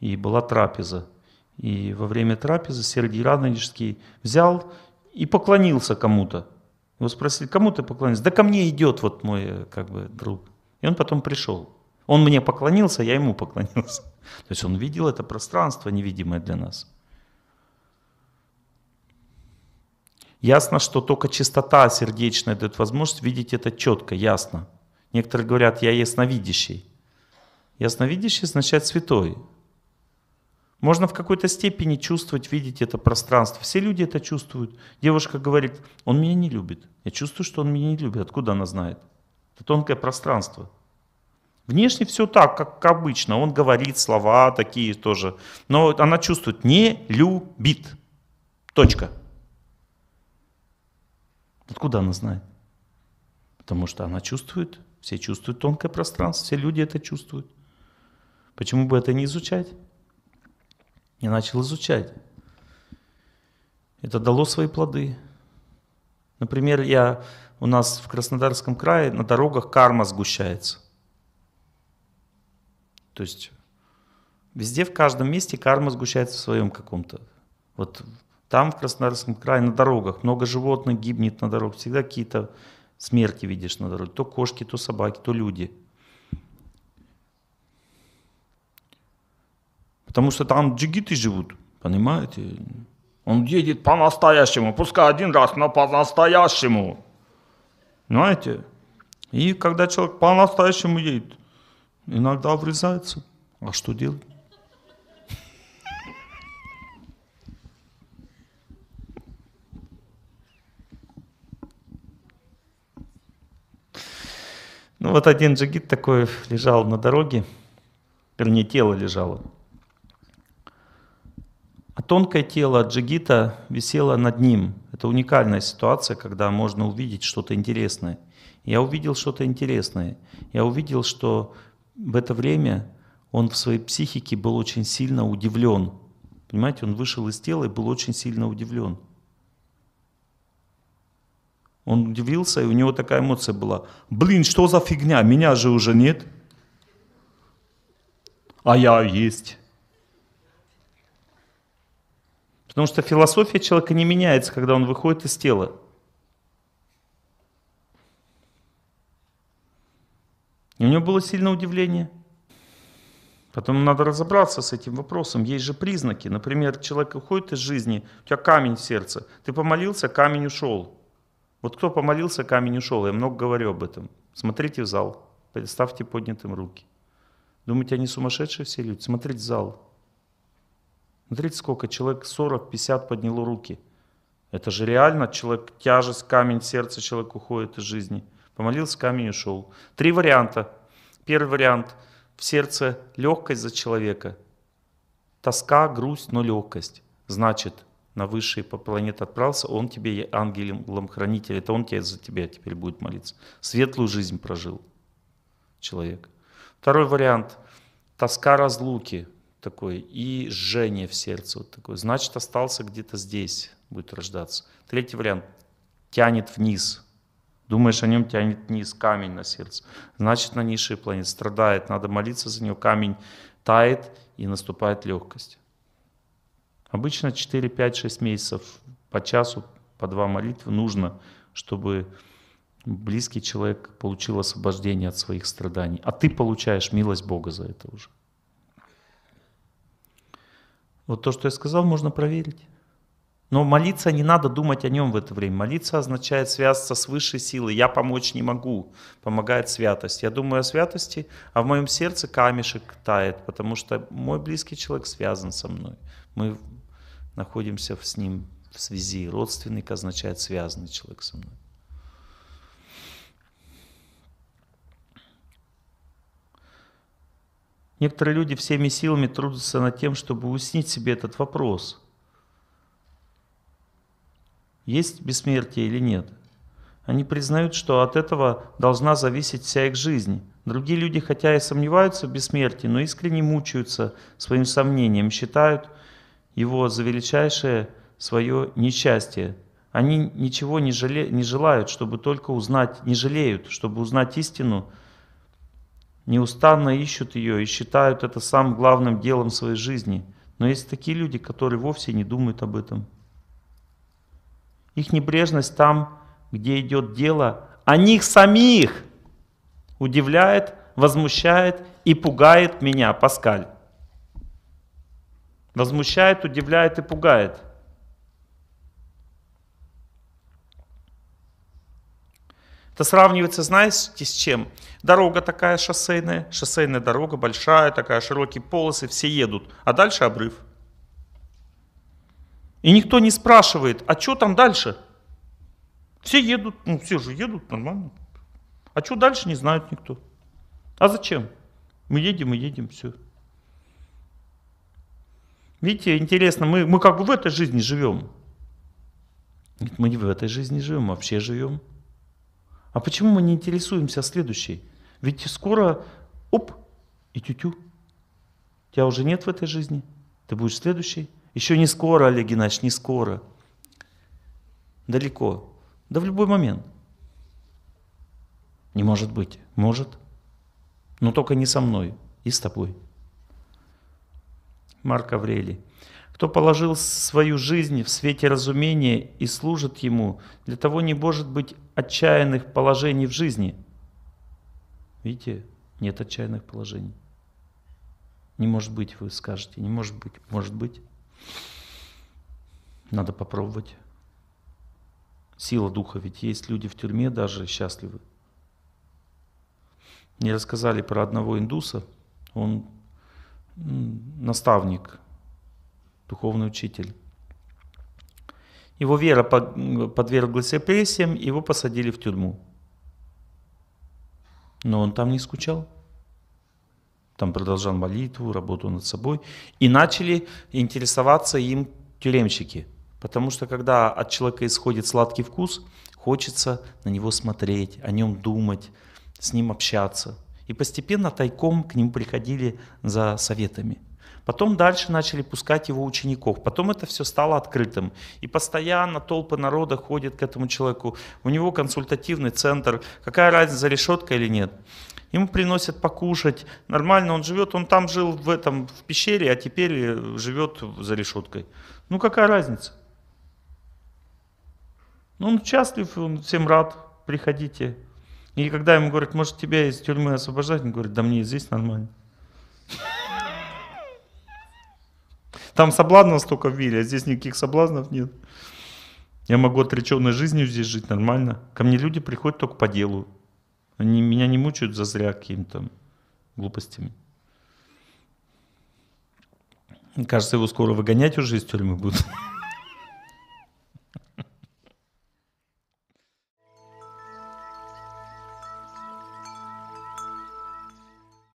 и была трапеза. И во время трапезы Сергий Радонежский взял и поклонился кому-то. Его спросили: кому ты поклонился? Да ко мне идет вот мой как бы друг. И он потом пришел. Он мне поклонился, я ему поклонился. То есть он видел это пространство, невидимое для нас. Ясно, что только чистота сердечная дает возможность видеть это четко, ясно. Некоторые говорят: я ясновидящий. Ясновидящий означает святой. Можно в какой-то степени чувствовать, видеть это пространство. Все люди это чувствуют. Девушка говорит: он меня не любит. Я чувствую, что он меня не любит. Откуда она знает? Это тонкое пространство. Внешне все так, как обычно. Он говорит слова такие тоже. Но она чувствует: не любит. Точка. Откуда она знает? Потому что она чувствует. Все чувствуют тонкое пространство. Все люди это чувствуют. Почему бы это не изучать? Я начал изучать. Это дало свои плоды. Например, я, у нас в Краснодарском крае на дорогах карма сгущается. То есть везде, в каждом месте карма сгущается в своем каком-то. Вот там, в Краснодарском крае, на дорогах много животных гибнет на дорогах. Всегда какие-то смерти видишь на дороге. То кошки, то собаки, то люди. Потому что там джигиты живут, понимаете? Он едет по-настоящему, пускай один раз, но по-настоящему. Понимаете? И когда человек по-настоящему едет, иногда врезается. А что делать? Ну вот один джигит такой лежал на дороге, вернее, тело лежало. А тонкое тело джигита висело над ним. Это уникальная ситуация, когда можно увидеть что-то интересное. Я увидел что-то интересное. Я увидел, что в это время он в своей психике был очень сильно удивлен. Понимаете, он вышел из тела и был очень сильно удивлен. Он удивился, и у него такая эмоция была. Блин, что за фигня? Меня же уже нет. А я есть. Потому что философия человека не меняется, когда он выходит из тела. И у него было сильное удивление. Поэтому надо разобраться с этим вопросом. Есть же признаки. Например, человек уходит из жизни, у тебя камень в сердце. Ты помолился, камень ушел. Вот кто помолился, камень ушел. Я много говорю об этом. Смотрите в зал, ставьте поднятым руки. Думаете, они сумасшедшие все люди? Смотрите в зал. Смотрите, сколько человек, сорок-пятьдесят подняло руки. Это же реально, человек, тяжесть, камень в сердце, человек уходит из жизни. Помолился, камень ушел. Три варианта. Первый вариант. В сердце легкость за человека. Тоска, грусть, но легкость. Значит, на высшие планеты отправился, он тебе ангелом-хранитель. Это он тебе, за тебя теперь будет молиться. Светлую жизнь прожил человек. Второй вариант. Тоска разлуки такой и жжение в сердце. Вот такое. Значит, остался где-то здесь, будет рождаться. Третий вариант. Тянет вниз. Думаешь, о нем тянет вниз, камень на сердце. Значит, на низшие планеты страдает, надо молиться за него, камень тает и наступает легкость. Обычно четыре, пять, шесть месяцев по часу, по два молитвы нужно, чтобы близкий человек получил освобождение от своих страданий. А ты получаешь милость Бога за это уже. Вот то, что я сказал, можно проверить. Но молиться не надо думать о нем в это время. Молиться означает связаться с высшей силой. Я помочь не могу. Помогает святость. Я думаю о святости, а в моем сердце камешек тает, потому что мой близкий человек связан со мной. Мы находимся с ним в связи. Родственник означает связанный человек со мной. Некоторые люди всеми силами трудятся над тем, чтобы уяснить себе этот вопрос. Есть бессмертие или нет? Они признают, что от этого должна зависеть вся их жизнь. Другие люди, хотя и сомневаются в бессмертии, но искренне мучаются своим сомнением, считают его за величайшее свое несчастье. Они ничего не, жале, не желают, чтобы только узнать, не жалеют, чтобы узнать истину, неустанно ищут ее и считают это самым главным делом своей жизни. Но есть такие люди, которые вовсе не думают об этом. Их небрежность там, где идет дело, о них самих удивляет, возмущает и пугает меня, Паскаль. Возмущает, удивляет и пугает. Это сравнивается, знаете, с чем? Дорога такая шоссейная, шоссейная дорога большая, такая широкие полосы, все едут, а дальше обрыв. И никто не спрашивает, а что там дальше? Все едут, ну все же едут нормально. А что дальше, не знает никто. А зачем? Мы едем и едем, все. Видите, интересно, мы, мы как бы в этой жизни живем. Нет, мы не в этой жизни живем, а вообще живем. А почему мы не интересуемся следующей? Ведь скоро, оп, и тю-тю. Тебя уже нет в этой жизни, ты будешь следующей. Еще не скоро, Олег Геннадьевич, не скоро. Далеко. Да в любой момент. Не может быть. Может. Но только не со мной. И с тобой. Марк Аврелий. Кто положил свою жизнь в свете разумения и служит ему, для того не может быть отчаянных положений в жизни. Видите, нет отчаянных положений. Не может быть, вы скажете. Не может быть. Может быть. Надо попробовать. Сила духа, ведь есть люди в тюрьме даже счастливы. Мне рассказали про одного индуса, он наставник, духовный учитель. Его вера подверглась репрессиям, его посадили в тюрьму. Но он там не скучал. Там продолжал молитву, работу над собой. И начали интересоваться им тюремщики. Потому что когда от человека исходит сладкий вкус, хочется на него смотреть, о нем думать, с ним общаться. И постепенно тайком к ним приходили за советами. Потом дальше начали пускать его учеников. Потом это все стало открытым. И постоянно толпы народа ходят к этому человеку. У него консультативный центр. Какая разница, за решеткой или нет. Ему приносят покушать, нормально он живет, он там жил в этом, в пещере, а теперь живет за решеткой. Ну какая разница? Ну, он счастлив, он всем рад, приходите. И когда ему говорят, может тебя из тюрьмы освобождать, он говорит, да мне здесь нормально. Там соблазн столько в вере, а здесь никаких соблазнов нет. Я могу отреченной жизнью здесь жить нормально. Ко мне люди приходят только по делу. Они меня не мучают зазря какими-то глупостями. Кажется, его скоро выгонять уже из тюрьмы будут.